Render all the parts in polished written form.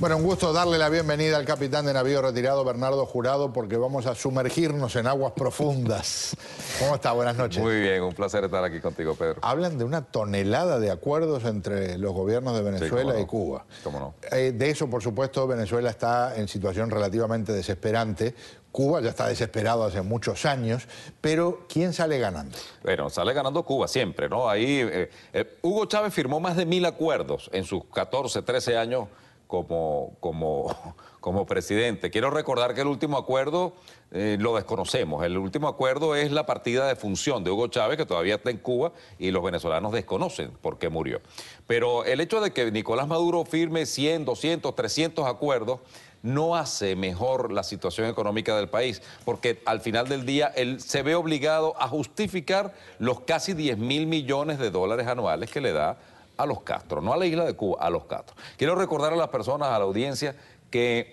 Bueno, un gusto darle la bienvenida al capitán de navío retirado, Bernardo Jurado, porque vamos a sumergirnos en aguas profundas. ¿Cómo está? Buenas noches. Muy bien, un placer estar aquí contigo, Pedro. Hablan de una tonelada de acuerdos entre los gobiernos de Venezuela y Cuba. ¿Cómo no? De eso, por supuesto, Venezuela está en situación relativamente desesperante. Cuba ya está desesperado hace muchos años, pero ¿quién sale ganando? Bueno, sale ganando Cuba siempre, ¿no? Ahí Hugo Chávez firmó más de 1000 acuerdos en sus 14, 13 años como presidente. Quiero recordar que el último acuerdo lo desconocemos. El último acuerdo es la partida de función de Hugo Chávez, que todavía está en Cuba, y los venezolanos desconocen por qué murió. Pero el hecho de que Nicolás Maduro firme 100, 200, 300 acuerdos no hace mejor la situación económica del país, porque al final del día él se ve obligado a justificar los casi 10.000 millones de dólares anuales que le da a los Castro, no a la isla de Cuba, a los Castro. Quiero recordar a las personas, a la audiencia, que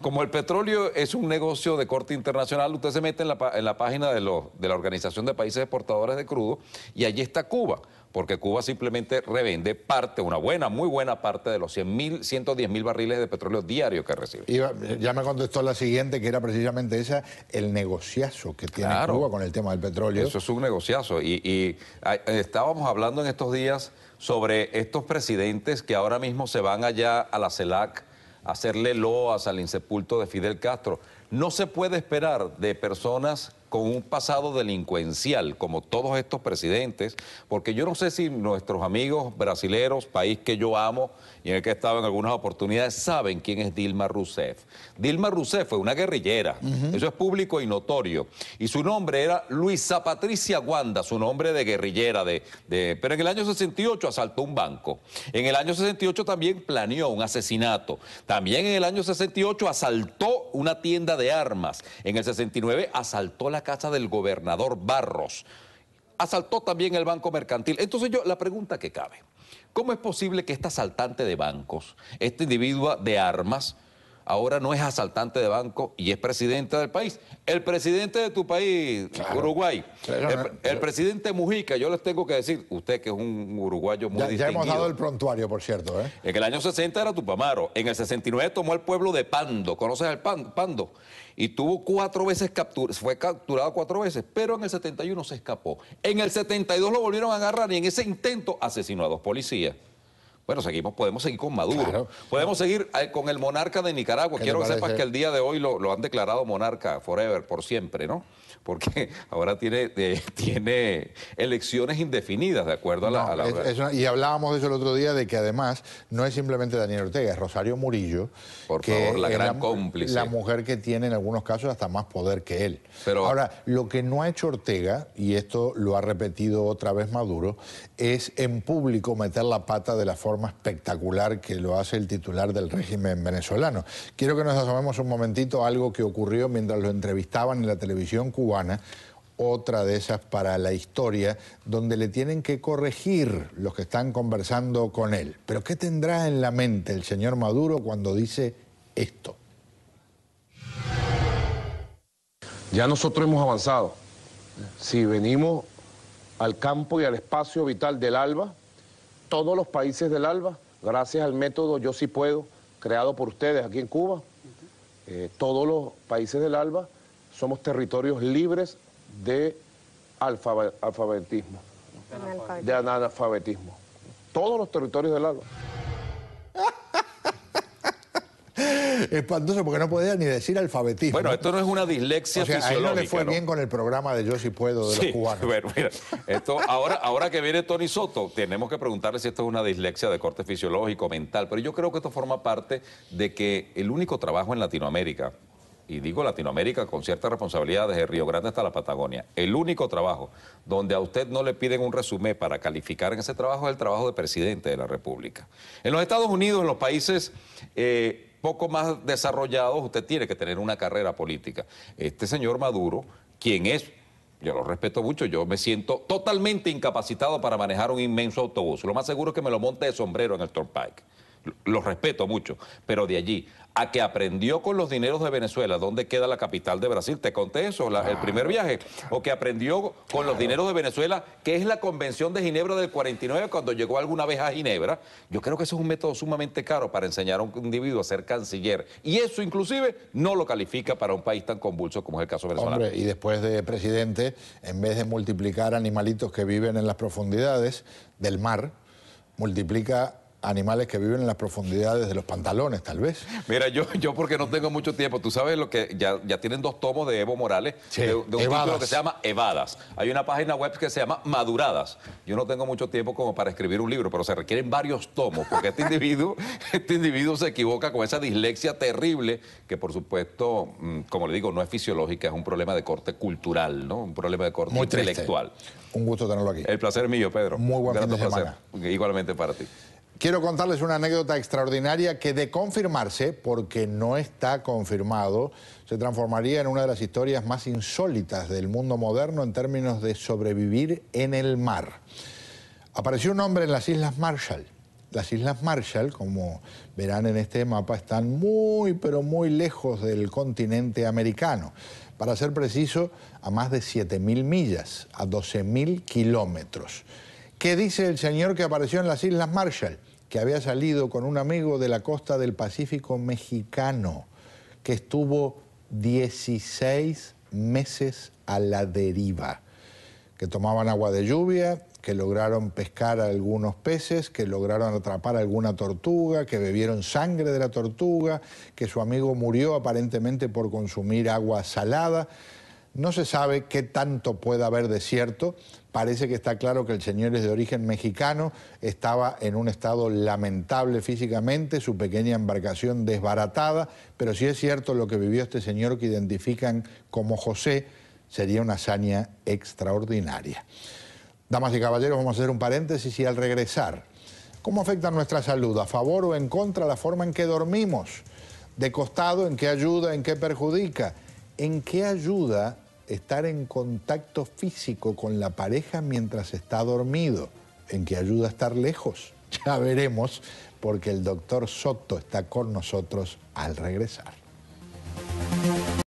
como el petróleo es un negocio de corte internacional, usted se mete en la página de la Organización de Países Exportadores de Crudo y allí está Cuba, porque Cuba simplemente revende parte, una buena, muy buena parte de los 110.000 barriles de petróleo diario que recibe. Ya me contestó la siguiente, que era precisamente esa, el negociazo que tiene Cuba con el tema del petróleo. Eso es un negociazo. Y estábamos hablando en estos días sobre estos presidentes que ahora mismo se van allá a la CELAC a hacerle loas al insepulto de Fidel Castro. No se puede esperar de personas con un pasado delincuencial, como todos estos presidentes, porque yo no sé si nuestros amigos brasileros, país que yo amo y en el que he estado en algunas oportunidades, saben quién es Dilma Rousseff. Dilma Rousseff fue una guerrillera, eso es público y notorio, y su nombre era Luisa Patricia Guanda, su nombre de guerrillera, pero en el año 68 asaltó un banco, en el año 68 también planeó un asesinato, también en el año 68 asaltó una tienda de armas, en el 69 asaltó la casa del gobernador Barros, asaltó también el Banco Mercantil. Entonces la pregunta que cabe, ¿cómo es posible que este asaltante de bancos, este individuo de armas, ahora no es asaltante de banco y es presidente del país? El presidente de tu país, Uruguay, el presidente Mujica, yo les tengo que decir, usted que es un uruguayo muy distinguido. Ya hemos dado el prontuario, por cierto. En el año 60 era Tupamaro, en el 69 tomó el pueblo de Pando, ¿conoces el Pando? Y tuvo 4 veces fue capturado 4 veces, pero en el 71 se escapó. En el 72 lo volvieron a agarrar y en ese intento asesinó a 2 policías. Bueno, podemos seguir con Maduro, claro. Podemos seguir con el monarca de Nicaragua. Quiero que sepas que el día de hoy lo han declarado monarca forever, por siempre, ¿no? Porque ahora tiene elecciones indefinidas, de acuerdo a y hablábamos de eso el otro día, de que además no es simplemente Daniel Ortega, es Rosario Murillo. Por favor, la gran cómplice. La mujer que tiene en algunos casos hasta más poder que él. Pero ahora, lo que no ha hecho Ortega, y esto lo ha repetido otra vez Maduro, es en público meter la pata de la forma espectacular que lo hace el titular del régimen venezolano. Quiero que nos asomemos un momentito a algo que ocurrió mientras lo entrevistaban en la televisión cubana, otra de esas para la historia, donde le tienen que corregir los que están conversando con él. Pero ¿qué tendrá en la mente el señor Maduro cuando dice esto? Ya nosotros hemos avanzado. Si venimos al campo y al espacio vital del ALBA, todos los países del ALBA, gracias al método Yo sí Puedo, creado por ustedes aquí en Cuba, todos los países del ALBA somos territorios libres de analfabetismo. Todos los territorios del ALBA. Espantoso, porque no podía ni decir alfabetismo. Bueno, esto no es una dislexia fisiológica. A él no le fue bien con el programa de Yo sí Puedo de los cubanos. Bueno, mira, ahora que viene Tony Soto, tenemos que preguntarle si esto es una dislexia de corte fisiológico, mental. Pero yo creo que esto forma parte de que el único trabajo en Latinoamérica, y digo Latinoamérica con cierta responsabilidad desde Río Grande hasta la Patagonia, el único trabajo donde a usted no le piden un resumen para calificar en ese trabajo es el trabajo de presidente de la República. En los Estados Unidos, en los países poco más desarrollados, usted tiene que tener una carrera política. Este señor Maduro, quien es, yo lo respeto mucho, yo me siento totalmente incapacitado para manejar un inmenso autobús. Lo más seguro es que me lo monte de sombrero en el Turnpike. los respeto mucho, pero de allí a que aprendió con los dineros de Venezuela, ¿dónde queda la capital de Brasil? Te conté eso, el primer viaje. O que aprendió con los dineros de Venezuela, que es la Convención de Ginebra del 49, cuando llegó alguna vez a Ginebra. Yo creo que eso es un método sumamente caro para enseñar a un individuo a ser canciller. Y eso inclusive no lo califica para un país tan convulso como es el caso venezolano. Hombre, y después de presidente, en vez de multiplicar animalitos que viven en las profundidades del mar, multiplica animales que viven en las profundidades de los pantalones, tal vez. Mira, yo porque no tengo mucho tiempo, tú sabes lo que ya tienen 2 tomos de Evo Morales, sí, de un título que se llama Evadas. Hay una página web que se llama Maduradas. Yo no tengo mucho tiempo como para escribir un libro, pero se requieren varios tomos, porque este individuo se equivoca con esa dislexia terrible, que por supuesto, como le digo, no es fisiológica, es un problema de corte cultural, ¿no? Un problema de corte intelectual. Un gusto tenerlo aquí. El placer mío, Pedro. Muy buen fin de semana. Igualmente para ti. Quiero contarles una anécdota extraordinaria que, de confirmarse, porque no está confirmado, se transformaría en una de las historias más insólitas del mundo moderno en términos de sobrevivir en el mar. Apareció un hombre en las Islas Marshall. Las Islas Marshall, como verán en este mapa, están muy, pero muy lejos del continente americano. Para ser preciso, a más de 7.000 millas, a 12.000 kilómetros. ¿Qué dice el señor que apareció en las Islas Marshall? Que había salido con un amigo de la costa del Pacífico mexicano, que estuvo 16 meses a la deriva, que tomaban agua de lluvia, que lograron pescar a algunos peces, que lograron atrapar a alguna tortuga, que bebieron sangre de la tortuga, que su amigo murió aparentemente por consumir agua salada. No se sabe qué tanto puede haber de cierto. Parece que está claro que el señor es de origen mexicano, estaba en un estado lamentable físicamente, su pequeña embarcación desbaratada, pero si es cierto lo que vivió este señor que identifican como José, sería una hazaña extraordinaria. Damas y caballeros, vamos a hacer un paréntesis y al regresar, ¿cómo afecta nuestra salud? ¿A favor o en contra la forma en que dormimos? ¿De costado? ¿En qué ayuda? ¿En qué perjudica? ¿En qué ayuda estar en contacto físico con la pareja mientras está dormido? ¿En qué ayuda estar lejos? Ya veremos, porque el doctor Soto está con nosotros al regresar.